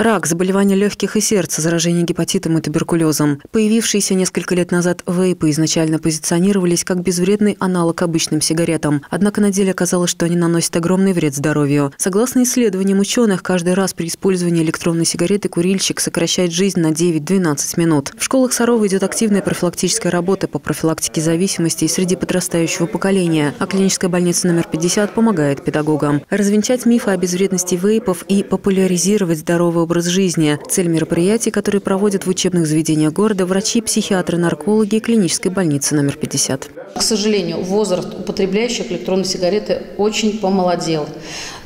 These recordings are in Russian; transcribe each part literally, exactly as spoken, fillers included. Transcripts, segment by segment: Рак, заболевания легких и сердца, заражение гепатитом и туберкулезом. Появившиеся несколько лет назад вейпы изначально позиционировались как безвредный аналог обычным сигаретам. Однако на деле оказалось, что они наносят огромный вред здоровью. Согласно исследованиям ученых, каждый раз при использовании электронной сигареты курильщик сокращает жизнь на девять-двенадцать минут. В школах Сарова идет активная профилактическая работа по профилактике зависимости среди подрастающего поколения, а клиническая больница номер пятьдесят помогает педагогам развенчать мифы о безвредности вейпов и популяризировать здоровый образ жизни. Цель мероприятий, которые проводят в учебных заведениях города врачи, психиатры, наркологи и клинической больницы номер пятьдесят. К сожалению, возраст употребляющих электронные сигареты очень помолодел.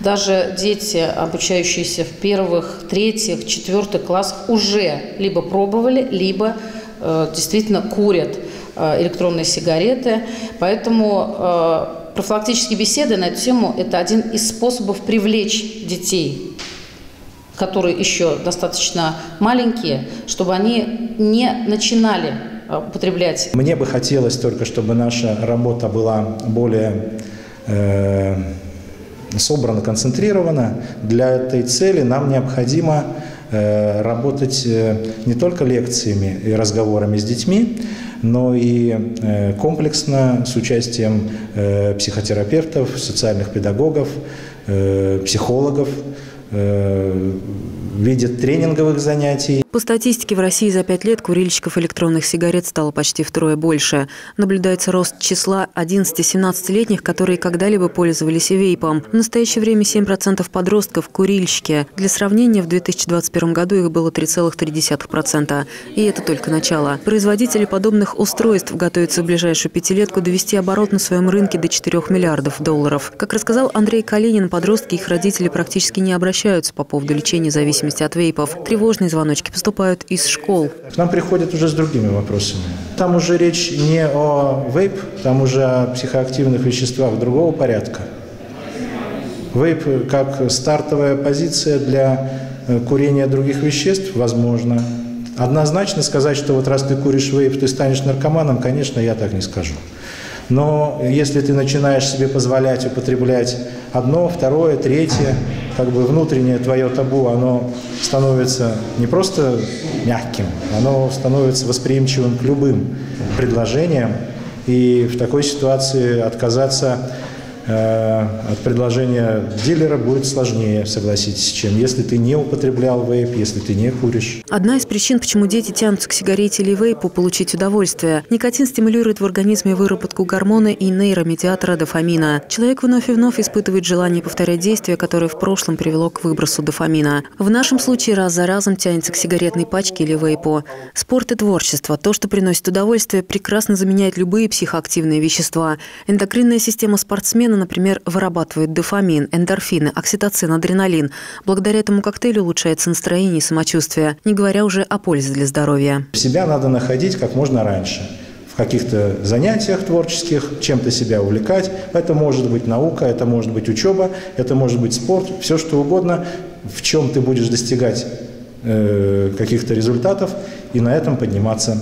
Даже дети, обучающиеся в первых, третьих, четвертых классах, уже либо пробовали, либо э, действительно курят э, электронные сигареты. Поэтому э, профилактические беседы на эту тему – это один из способов привлечь детей, которые еще достаточно маленькие, чтобы они не начинали употреблять. Мне бы хотелось только, чтобы наша работа была более э, собрана, концентрирована. Для этой цели нам необходимо э, работать не только лекциями и разговорами с детьми, но и э, комплексно с участием э, психотерапевтов, социальных педагогов, э, психологов, в виде тренинговых занятий. По статистике, в России за пять лет курильщиков электронных сигарет стало почти втрое больше. Наблюдается рост числа одиннадцати-семнадцатилетних, которые когда-либо пользовались вейпом. В настоящее время семь процентов подростков – курильщики. Для сравнения, в две тысячи двадцать первом году их было три целых три десятых процента. И это только начало. Производители подобных устройств готовятся в ближайшую пятилетку довести оборот на своем рынке до четырёх миллиардов долларов. Как рассказал Андрей Калинин, подростки и их родители практически не обращаются по поводу лечения зависимости от вейпов. Тревожные звоночки – поступают из школ. К нам приходят уже с другими вопросами. Там уже речь не о вейп, там уже о психоактивных веществах другого порядка. Вейп как стартовая позиция для курения других веществ, возможно. Однозначно сказать, что вот раз ты куришь вейп, ты станешь наркоманом, конечно, я так не скажу. Но если ты начинаешь себе позволять употреблять одно, второе, третье, как бы внутреннее твое табу, оно становится не просто мягким, оно становится восприимчивым к любым предложениям. И в такой ситуации отказаться э, от предложения дилера будет сложнее, согласитесь, чем если ты не употреблял вейп, если ты не куришь. Одна из причин, почему дети тянутся к сигарете или вейпу – получить удовольствие. Никотин стимулирует в организме выработку гормона и нейромедиатора дофамина. Человек вновь и вновь испытывает желание повторять действие, которое в прошлом привело к выбросу дофамина. В нашем случае раз за разом тянется к сигаретной пачке или вейпу. Спорт и творчество – то, что приносит удовольствие, прекрасно заменяет любые психоактивные вещества. Эндокринная система спортсмена, например, вырабатывает дофамин, эндорфины, окситоцин, адреналин. Благодаря этому коктейлю улучшается настроение и самочувствие, не говоря уже о пользе для здоровья. Себя надо находить как можно раньше. В каких-то занятиях творческих, чем-то себя увлекать. Это может быть наука, это может быть учеба, это может быть спорт, все что угодно, в чем ты будешь достигать э, каких-то результатов и на этом подниматься.